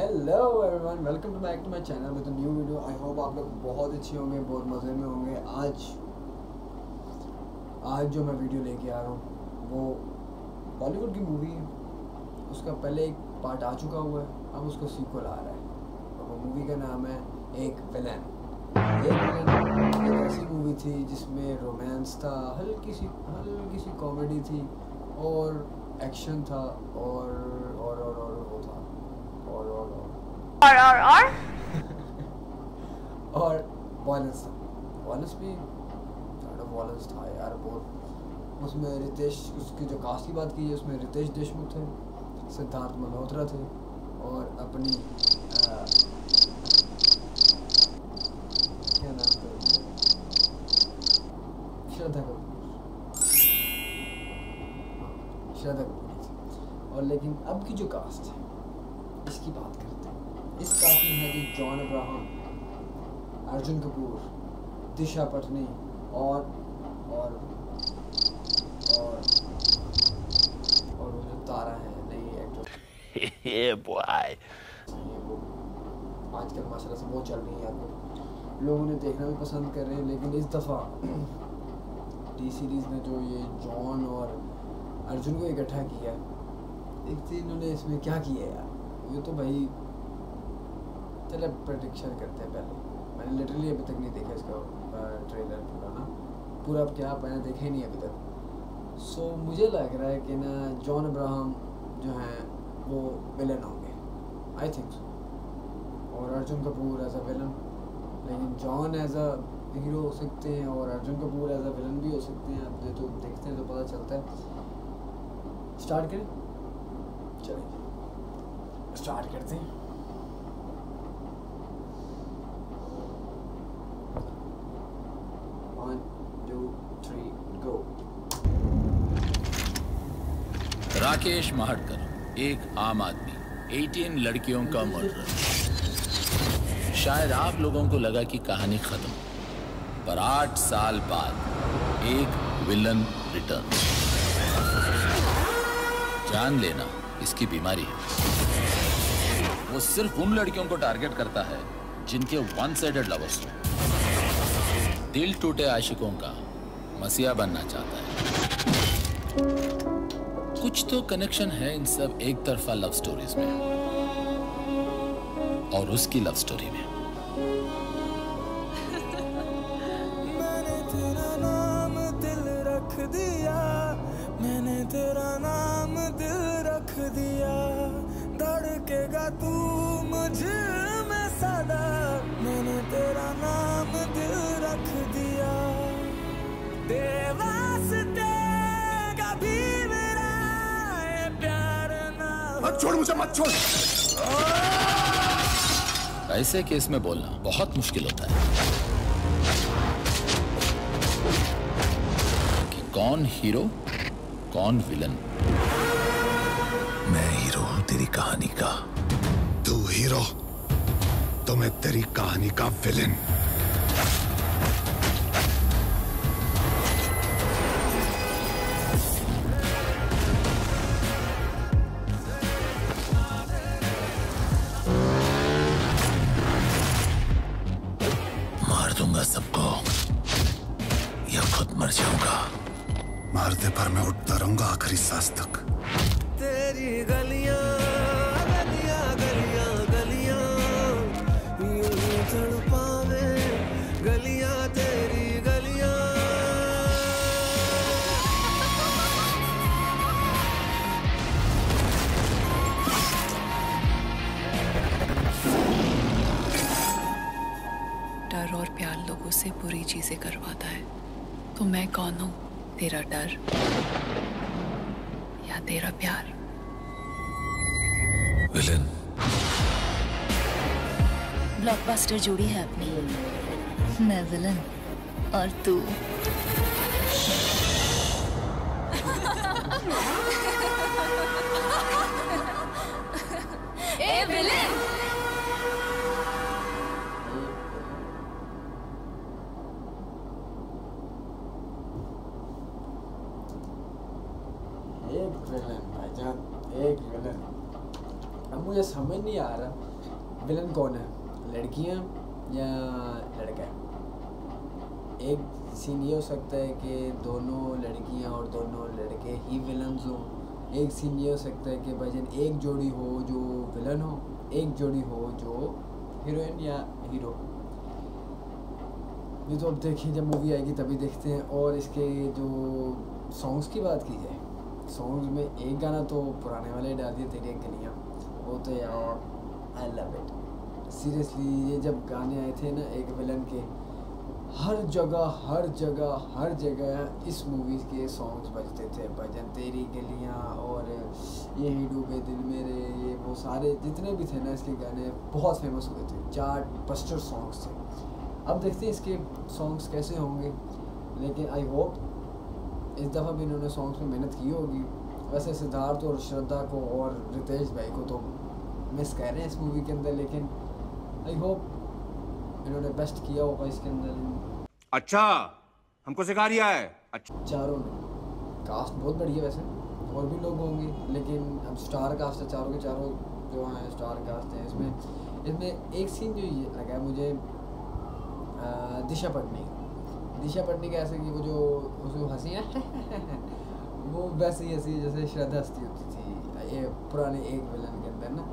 Hello everyone, welcome to back to my channel with new video. I hope आप लोग बहुत अच्छे होंगे, बहुत मज़े में होंगे। आज जो मैं वीडियो लेके आ रहा हूँ वो बॉलीवुड की मूवी है। उसका पहले एक पार्ट आ चुका हुआ है, अब उसका सीक्वल आ रहा है और वो मूवी का नाम है एक विलन। एक ऐसी मूवी थी जिसमें रोमांस था, हल्की सी कॉमेडी थी और एक्शन था और वो था और वॉलेंस था। वॉलेंस भी साइड ऑफ वॉलेंस था यार। बहुत उसमें उसकी जो कास्ट की बात की है, उसमें रितेश देशमुख थे, सिद्धार्थ मल्होत्रा थे और अपनी क्या नाम था, श्रद्धा कपूर। और लेकिन अब की जो कास्ट है इसकी बात करते हैं। इस कास्ट में है जी जॉन अब्राहम, अर्जुन कपूर, दिशा पटनी और वो जो तारा है, नई एक्टर ये बॉय आजकल माशाल्लाह से बहुत चल रही है, आपको लोग उन्हें देखना भी पसंद कर रहे हैं। लेकिन इस दफ़ा टी सीरीज ने जो ये जॉन और अर्जुन को इकट्ठा किया, देखते इन्होंने इसमें क्या किया यार। ये तो भाई चले प्रेडिक्शन करते हैं। पहले मैंने लिटरली अभी तक नहीं देखा इसका ट्रेलर पूरा क्या मैंने देखा ही नहीं अभी तक। सो मुझे लग रहा है कि ना जॉन अब्राहम जो हैं वो विलन होंगे, आई थिंक सो, और Arjun Kapoor as a villain. लेकिन जॉन एज अ हीरो हो सकते हैं और Arjun Kapoor as a villain भी हो सकते हैं। अब तो देखते हैं तो पता चलता है। स्टार्ट करें, चलिए स्टार्ट करते हैं। One, two, three, go. Rakesh Mahatkar, एक आम आदमी, 18 लड़कियों का मर्डर। शायद आप लोगों को लगा कि कहानी खत्म, पर 8 साल बाद एक विलन रिटर्न। जान लेना इसकी बीमारी है। वो सिर्फ उन लड़कियों को टारगेट करता है जिनके वन साइडेड लवर्स हों। दिल टूटे आशिकों का मसीहा बनना चाहता है। कुछ तो कनेक्शन है इन सब एक तरफा लव स्टोरीज में और उसकी लव स्टोरी में। मैंने तेरा नाम दिल रख दिया, मैंने तेरा नाम दिल रख दिया, धड़केगा तू मुझे मैं सदा, मैंने तेरा नाम दिल रख दिया। बेवास्ते कभी मेरा ये प्यार ना, मत छोड़ मुझे, मत छोड़। ऐसे केस में बोलना बहुत मुश्किल होता है कि कौन हीरो कौन विलन। मैं हीरो हूं तेरी कहानी का, तू हीरो तो मैं तेरी कहानी का विलेन। मार दूंगा सबको या खुद मर जाऊंगा, मारते पर मैं उठता रहूंगा आखिरी सांस तक। तेरी गलियां गलियां गलियां गलियां यूं तड़पावे गलियां, तेरी गलियां। डर और प्यार लोगों से बुरी चीजें करवाता है, तो मैं कौन हूं, तेरा डर या तेरा प्यार? विलन। ब्लॉकबस्टर जोड़ी है अपनी, मैं विलन और तू। ए विलन। एक विलन भाईजान, एक विलन। अब मुझे समझ नहीं आ रहा विलन कौन है, लड़कियाँ या लड़का? एक सीन ये हो सकता है कि दोनों लड़कियाँ और दोनों लड़के ही विलन हो। एक सीन ये हो सकता है कि भाईजान एक जोड़ी हो जो विलन हो, एक जोड़ी हो जो हीरोइन या हीरो। ये तो अब देखिए जब मूवी आएगी तभी देखते हैं। और इसके जो सॉन्ग्स की बात की जाए, सॉन्ग्स में एक गाना तो पुराने वाले डाल दिए तेरी गलियां, वो तो यार आई लव इट सीरियसली। ये जब गाने आए थे ना एक विलन के, हर जगह इस मूवीज़ के सॉन्ग्स बजते थे भजन तेरी गलियां और ये ही डूबे दिल मेरे, ये वो सारे जितने भी थे ना इसके गाने बहुत फेमस हुए थे, चार्ट बस्टर सॉन्ग्स थे। अब देखते हैं इसके सॉन्ग्स कैसे होंगे, लेकिन आई होप इस दफ़ा भी इन्होंने सॉन्ग्स में मेहनत की होगी। वैसे सिद्धार्थ और श्रद्धा को और रितेश भाई को तो मिस कर रहे हैं इस मूवी के अंदर, लेकिन आई होप इन्होंने बेस्ट किया होगा इसके अंदर। अच्छा हमको सिखा रहा है। अच्छा चारों कास्ट बहुत बढ़िया, वैसे और भी लोग होंगे लेकिन अब स्टार कास्ट है, चारों के चारों जो हैं स्टार कास्ट हैं। इसमें एक सीन जो ये लगा है मुझे दिशा पटनी का, ऐसे कि वो जो उसमें हंसी है वो वैसे ही हंसी जैसे श्रद्धा हंसती होती थी ये पुराने एक विलन के अंदर ना।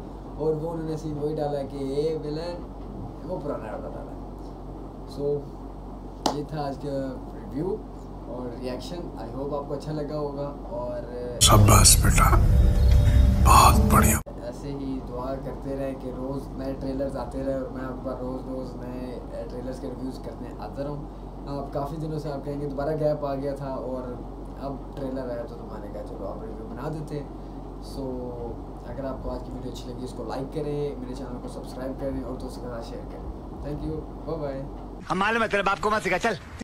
और वो उन्होंने सीन वही डाला कि ये विलन वो पुराना वाला डाला है। सो ये था आज का रिव्यू और रिएक्शन, आई होप आपको अच्छा लगा होगा और शाबाश बेटा बहुत बढ़िया। ऐसे ही दुआ करते रहे कि रोज़ नए ट्रेलर्स आते रहे और मैं आपका रोज़ नए ट्रेलर्स के रिव्यूज़ करने आता रहूँ। आप काफ़ी दिनों से आप कहेंगे दोबारा गैप आ गया था और अब ट्रेलर आया तो मैंने कहा चलो आप रिव्यू बना देते। सो अगर आपको आज की वीडियो अच्छी लगी इसको लाइक करें, मेरे चैनल को सब्सक्राइब करें और दोस्तों के साथ शेयर करें। Thank you, bye bye. हम मालूम है तेरे बाप को मत सिखा, चल।